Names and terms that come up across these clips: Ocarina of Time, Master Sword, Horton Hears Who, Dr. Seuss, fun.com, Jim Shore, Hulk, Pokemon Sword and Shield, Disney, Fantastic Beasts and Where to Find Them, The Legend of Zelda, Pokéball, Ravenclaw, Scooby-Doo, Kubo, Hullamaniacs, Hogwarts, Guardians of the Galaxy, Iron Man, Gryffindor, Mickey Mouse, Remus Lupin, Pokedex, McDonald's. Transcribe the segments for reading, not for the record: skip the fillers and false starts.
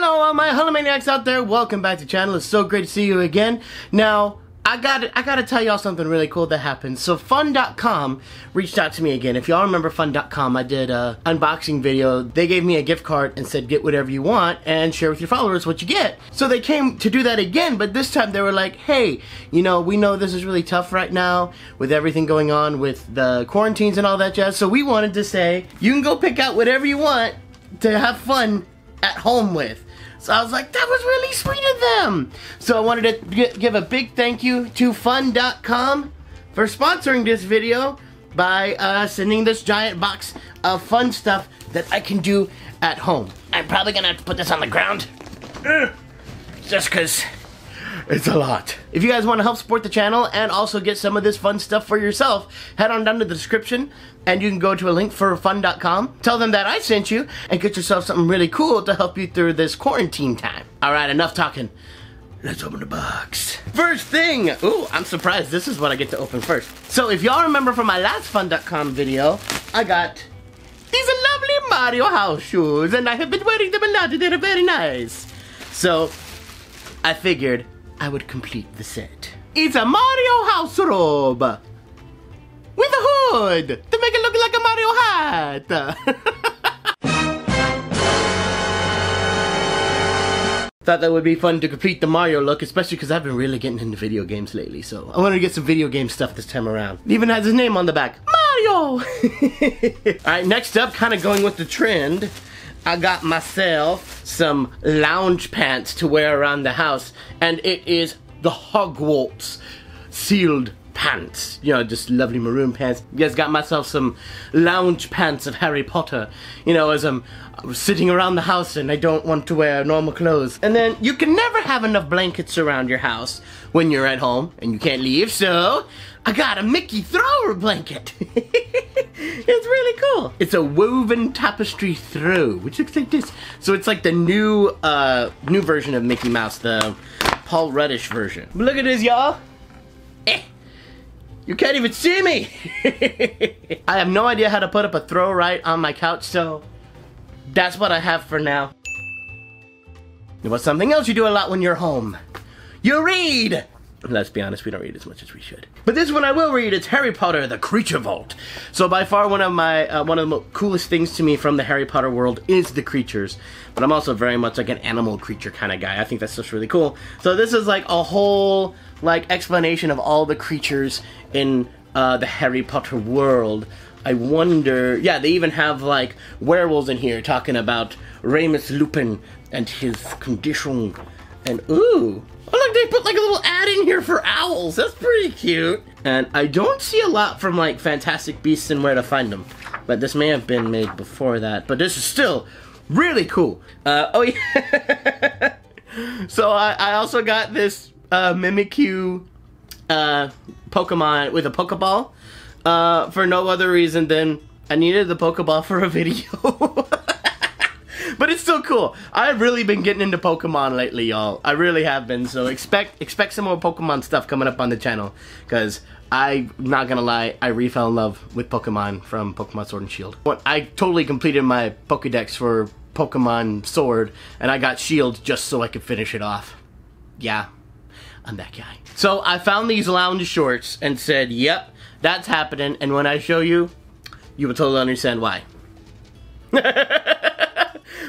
Hello, all my Hullamaniacs out there. Welcome back to the channel. It's so great to see you again. Now, I gotta tell y'all something really cool that happened. So fun.com reached out to me again. If y'all remember fun.com, I did a unboxing video. They gave me a gift card and said, get whatever you want and share with your followers what you get. So they came to do that again, but this time they were like, hey, you know, we know this is really tough right now with everything going on with the quarantines and all that jazz. So we wanted to say, you can go pick out whatever you want to have fun at home with. So I was like, that was really sweet of them. So I wanted to give a big thank you to fun.com for sponsoring this video by sending this giant box of fun stuff that I can do at home. I'm probably gonna have to put this on the ground just cause it's a lot. If you guys want to help support the channel and also get some of this fun stuff for yourself, head on down to the description and you can go to a link for fun.com. Tell them that I sent you and get yourself something really cool to help you through this quarantine time. Alright, enough talking. Let's open the box. First thing! Ooh, I'm surprised this is what I get to open first. So if y'all remember from my last fun.com video, I got these lovely Mario house shoes and I have been wearing them a lot. They're very nice. So, I figured I would complete the set. It's a Mario house robe with a hood to make it look like a Mario hat. Thought that would be fun to complete the Mario look, especially because I've been really getting into video games lately, so I wanted to get some video game stuff this time around. It even has his name on the back, Mario! Alright, next up, kind of going with the trend, I got myself some lounge pants to wear around the house, and it is the Hogwarts sealed pants. You know, just lovely maroon pants. Yes, got myself some lounge pants of Harry Potter, you know, as I'm sitting around the house and I don't want to wear normal clothes. And then you can never have enough blankets around your house when you're at home and you can't leave, so I got a Mickey thrower blanket. It's really cool. It's a woven tapestry throw, which looks like this. So it's like the new version of Mickey Mouse, the Paul Reddish version. But look at this, y'all. You can't even see me. I have no idea how to put up a throw right on my couch, so that's what I have for now. What's something else you do a lot when you're home? You read. Let's be honest, we don't read as much as we should. But this one I will read, it's Harry Potter, The Creature Vault. So by far one of the coolest things to me from the Harry Potter world is the creatures. But I'm also very much like an animal creature kind of guy. I think that's just really cool. So this is like a whole like explanation of all the creatures in the Harry Potter world. I wonder, yeah, they even have like werewolves in here talking about Remus Lupin and his condition. And ooh, oh look, they put like a little ad in here for owls. That's pretty cute. And I don't see a lot from like Fantastic Beasts and Where to Find Them, but this may have been made before that. But this is still really cool. Oh yeah. So I also got this Mimikyu Pokemon with a Pokeball for no other reason than I needed the Pokeball for a video. But it's still cool. I've really been getting into Pokemon lately, y'all. I really have been, so expect some more Pokemon stuff coming up on the channel, because I'm not gonna lie, I re-fell in love with Pokemon from Pokemon Sword and Shield. I totally completed my Pokedex for Pokemon Sword, and I got Shield just so I could finish it off. Yeah, I'm that guy. So I found these lounge shorts and said, yep, that's happening, and when I show you, you will totally understand why.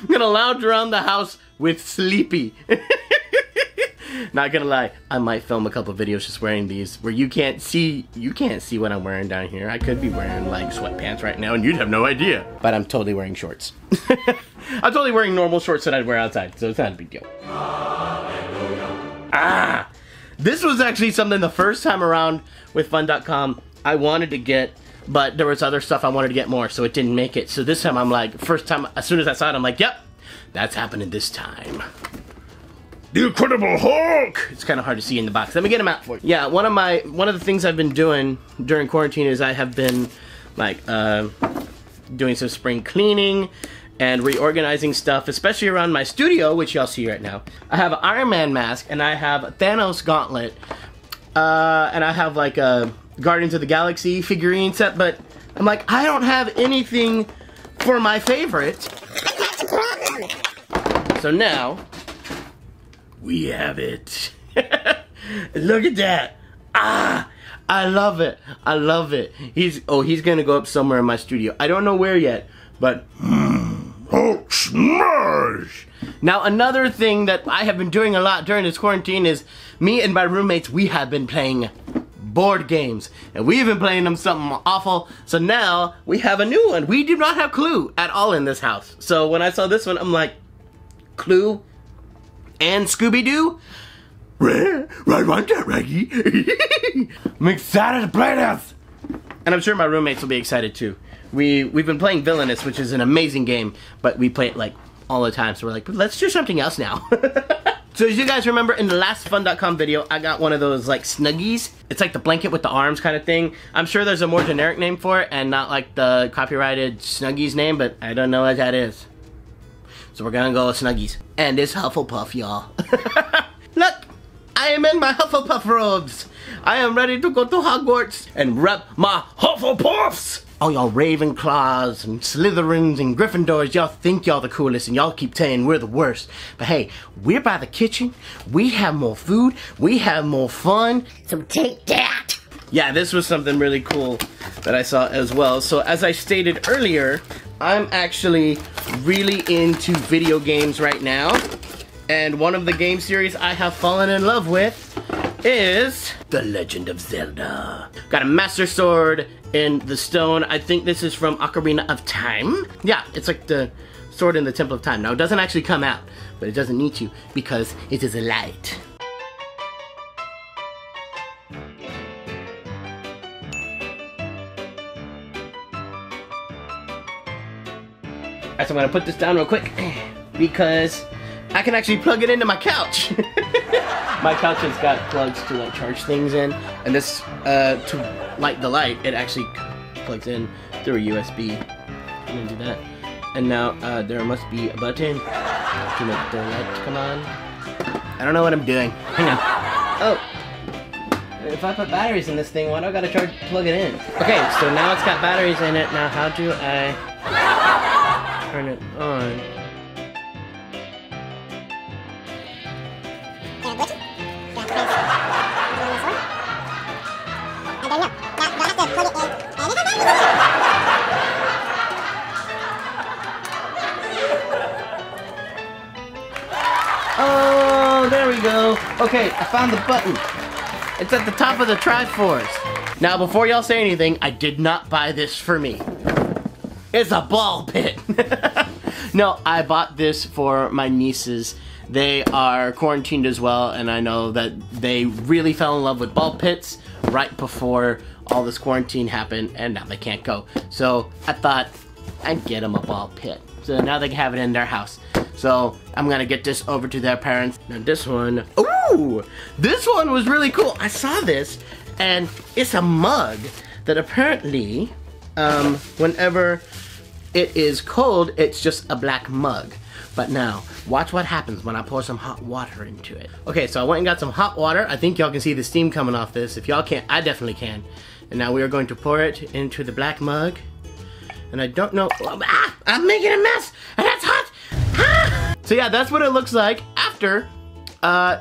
I'm gonna lounge around the house with Sleepy. Not gonna lie, I might film a couple videos just wearing these where you can't see what I'm wearing down here. I could be wearing like sweatpants right now and you'd have no idea. But I'm totally wearing shorts. I'm totally wearing normal shorts that I'd wear outside, so it's not a big deal. Ah! This was actually something the first time around with fun.com I wanted to get, but there was other stuff I wanted to get more, so it didn't make it. So this time I'm like, first time, as soon as I saw it, I'm like, yep, that's happening this time. The Incredible Hulk! It's kind of hard to see in the box. Let me get him out for you. Yeah, one of the things I've been doing during quarantine is I have been like doing some spring cleaning and reorganizing stuff, especially around my studio, which y'all see right now. I have an Iron Man mask and I have a Thanos gauntlet and I have like a Guardians of the Galaxy figurine set, but I'm like, I don't have anything for my favorite. So now, we have it. Look at that. Ah, I love it. I love it. He's going to go up somewhere in my studio. I don't know where yet, but... Hulk smash! Now, another thing that I have been doing a lot during this quarantine is me and my roommates, we have been playing board games. And we've been playing them something awful. So now, we have a new one. We do not have Clue at all in this house. So when I saw this one, I'm like, Clue and Scooby-Doo? I want that, Reggie. I'm excited to play this! And I'm sure my roommates will be excited too. We've been playing Villainous, which is an amazing game, but we play it like all the time, so we're like, let's do something else now. So as you guys remember in the last fun.com video, I got one of those like Snuggies. It's like the blanket with the arms kind of thing. I'm sure there's a more generic name for it and not like the copyrighted Snuggies name, but I don't know what that is. So we're gonna go with Snuggies. And it's Hufflepuff, y'all. Look, I am in my Hufflepuff robes. I am ready to go to Hogwarts and rep my Hufflepuffs. All y'all Ravenclaws and Slytherins and Gryffindors, y'all think y'all the coolest and y'all keep saying we're the worst. But hey, we're by the kitchen, we have more food, we have more fun. So take that! Yeah, this was something really cool that I saw as well. So as I stated earlier, I'm actually really into video games right now. And one of the game series I have fallen in love with is The Legend of Zelda. Got a Master Sword in the stone. I think this is from Ocarina of Time. Yeah, it's like the sword in the Temple of Time. Now, it doesn't actually come out, but it doesn't need to because it is a light. Alright, so I'm gonna put this down real quick because I can actually plug it into my couch. My couch has got plugs to like charge things in, and this to light the light, it actually plugs in through a USB. I'm gonna do that. And now there must be a button to make the light come on. I don't know what I'm doing. Hang on. Oh, if I put batteries in this thing, why do I gotta plug it in? Okay, so now it's got batteries in it. Now how do I turn it on? Oh, there we go. Okay, I found the button. It's at the top of the Triforce. Now, before y'all say anything, I did not buy this for me. It's a ball pit. No, I bought this for my nieces. They are quarantined as well, and I know that they really fell in love with ball pits right before all this quarantine happened, and now they can't go. So I thought I'd get them a ball pit. So now they can have it in their house. So I'm gonna get this over to their parents. Now this one, ooh, this one was really cool. I saw this, and it's a mug that apparently, whenever it is cold, it's just a black mug. But now, watch what happens when I pour some hot water into it. Okay, so I went and got some hot water. I think y'all can see the steam coming off this. If y'all can't, I definitely can. And now we are going to pour it into the black mug. And I don't know, ah, I'm making a mess, and that's hot. Ah! So yeah, that's what it looks like after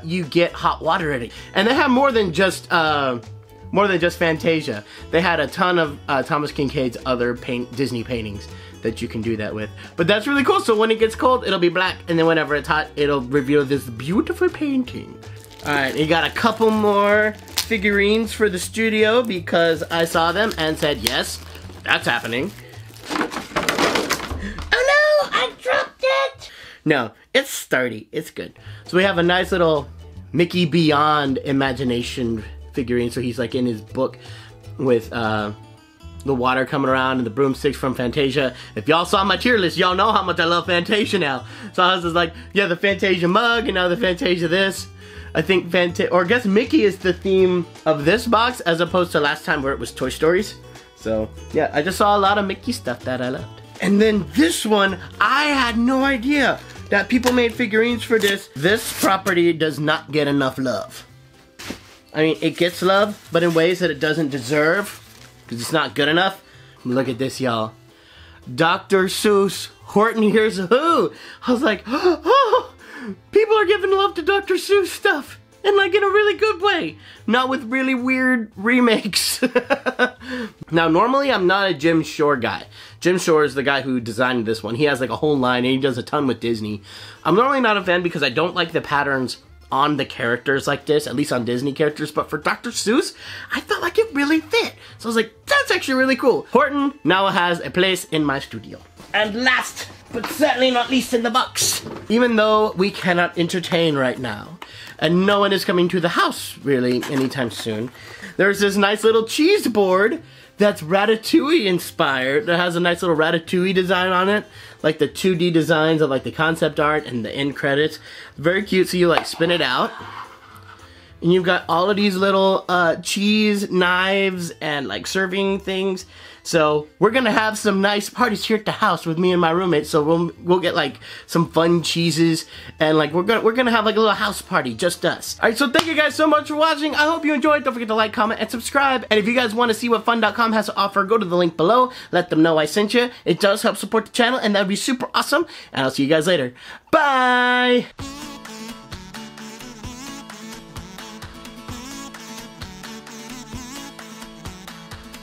you get hot water in it. And they have more than just Fantasia. They had a ton of Thomas Kincaid's other Disney paintings that you can do that with. But that's really cool, so when it gets cold, it'll be black, and then whenever it's hot, it'll reveal this beautiful painting. All right, you got a couple more figurines for the studio because I saw them and said, yes, that's happening. Oh no, I dropped it! No, it's sturdy, it's good. So we have a nice little Mickey Beyond Imagination figurine, so he's like in his book with the water coming around and the broomsticks from Fantasia. If y'all saw my tier list, y'all know how much I love Fantasia now. So I was just like, yeah, the Fantasia mug, and now the Fantasia this. I think I guess Mickey is the theme of this box as opposed to last time where it was Toy Stories. So yeah, I just saw a lot of Mickey stuff that I loved. And then this one, I had no idea that people made figurines for this. This property does not get enough love. I mean, it gets love, but in ways that it doesn't deserve, because it's not good enough. Look at this, y'all. Dr. Seuss, Horton Hears Who. I was like, oh, people are giving love to Dr. Seuss stuff, and like in a really good way, not with really weird remakes. Now, normally I'm not a Jim Shore guy. Jim Shore is the guy who designed this one. He has like a whole line and he does a ton with Disney. I'm normally not a fan because I don't like the patterns on the characters like this, at least on Disney characters, but for Dr. Seuss, I felt like it really fit. So I was like, that's actually really cool. Horton now has a place in my studio. And last, but certainly not least in the box, even though we cannot entertain right now, and no one is coming to the house really anytime soon, there's this nice little cheese board that's Ratatouille inspired, that has a nice little Ratatouille design on it, like the 2D designs of like the concept art and the end credits. Very cute, so you like spin it out. And you've got all of these little cheese knives and like serving things. So we're gonna have some nice parties here at the house with me and my roommate. So we'll get like some fun cheeses and like we're gonna have like a little house party, just us. All right, so thank you guys so much for watching. I hope you enjoyed. Don't forget to like, comment, and subscribe. And if you guys want to see what fun.com has to offer, go to the link below. Let them know I sent you. It does help support the channel, and that'd be super awesome. And I'll see you guys later. Bye.